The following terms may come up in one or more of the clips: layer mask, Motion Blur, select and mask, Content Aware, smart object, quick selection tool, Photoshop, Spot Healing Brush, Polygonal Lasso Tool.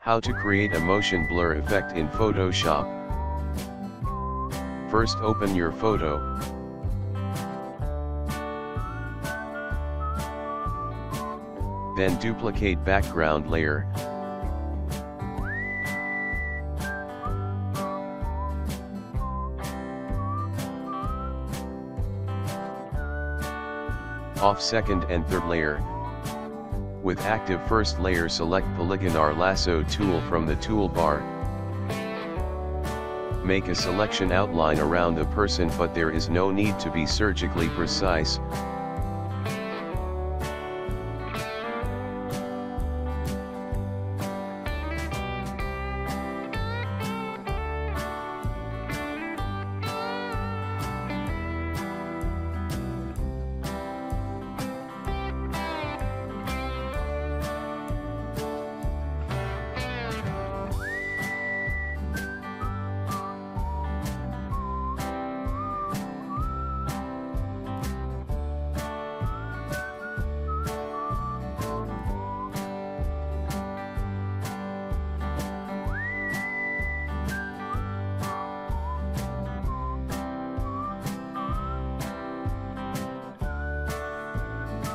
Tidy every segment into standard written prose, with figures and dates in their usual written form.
How to create a motion blur effect in Photoshop. First, open your photo. Then duplicate background layer. Off second and third layer. With active first layer, select Polygonal Lasso Tool from the toolbar. Make a selection outline around the person, but there is no need to be surgically precise.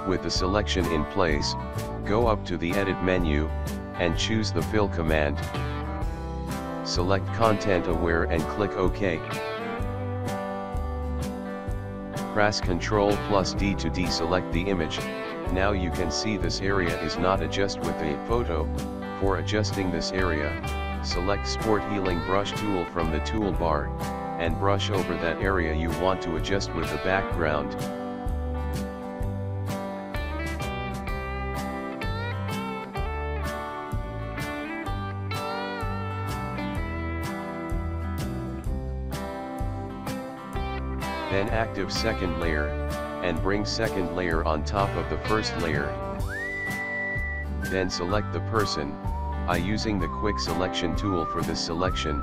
With the selection in place, go up to the Edit menu, and choose the Fill command. Select Content Aware and click OK. Press Ctrl+D to deselect the image. Now you can see this area is not adjusted with a photo. For adjusting this area, select Spot Healing Brush tool from the toolbar, and brush over that area you want to adjust with the background. Then active second layer, and bring second layer on top of the first layer. Then select the person, by using the quick selection tool for this selection.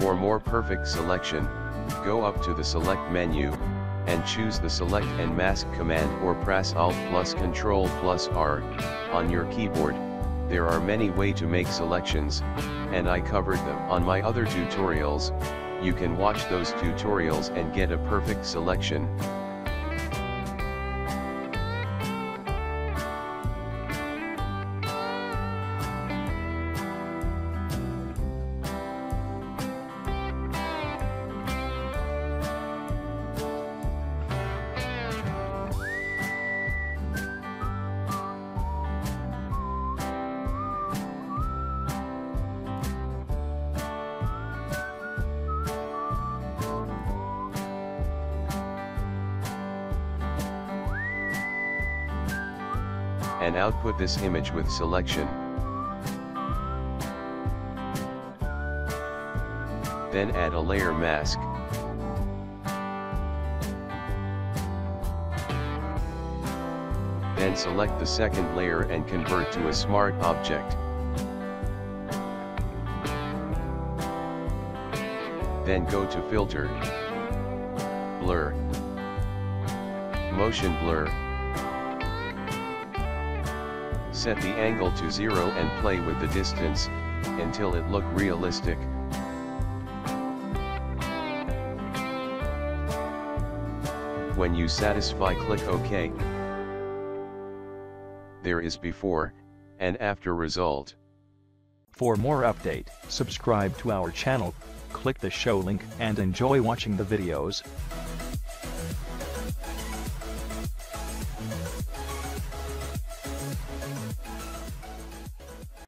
For more perfect selection, go up to the Select menu, and choose the Select and Mask command or press Alt+Ctrl+R, on your keyboard. There are many ways to make selections, and I covered them on my other tutorials. You can watch those tutorials and get a perfect selection. And output this image with selection. Then add a layer mask. Then select the second layer and convert to a smart object. Then go to Filter, Blur, Motion Blur. Set the angle to 0 and play with the distance, until it looks realistic. When you satisfy, click OK. There is before, and after result. For more update, subscribe to our channel, click the show link and enjoy watching the videos.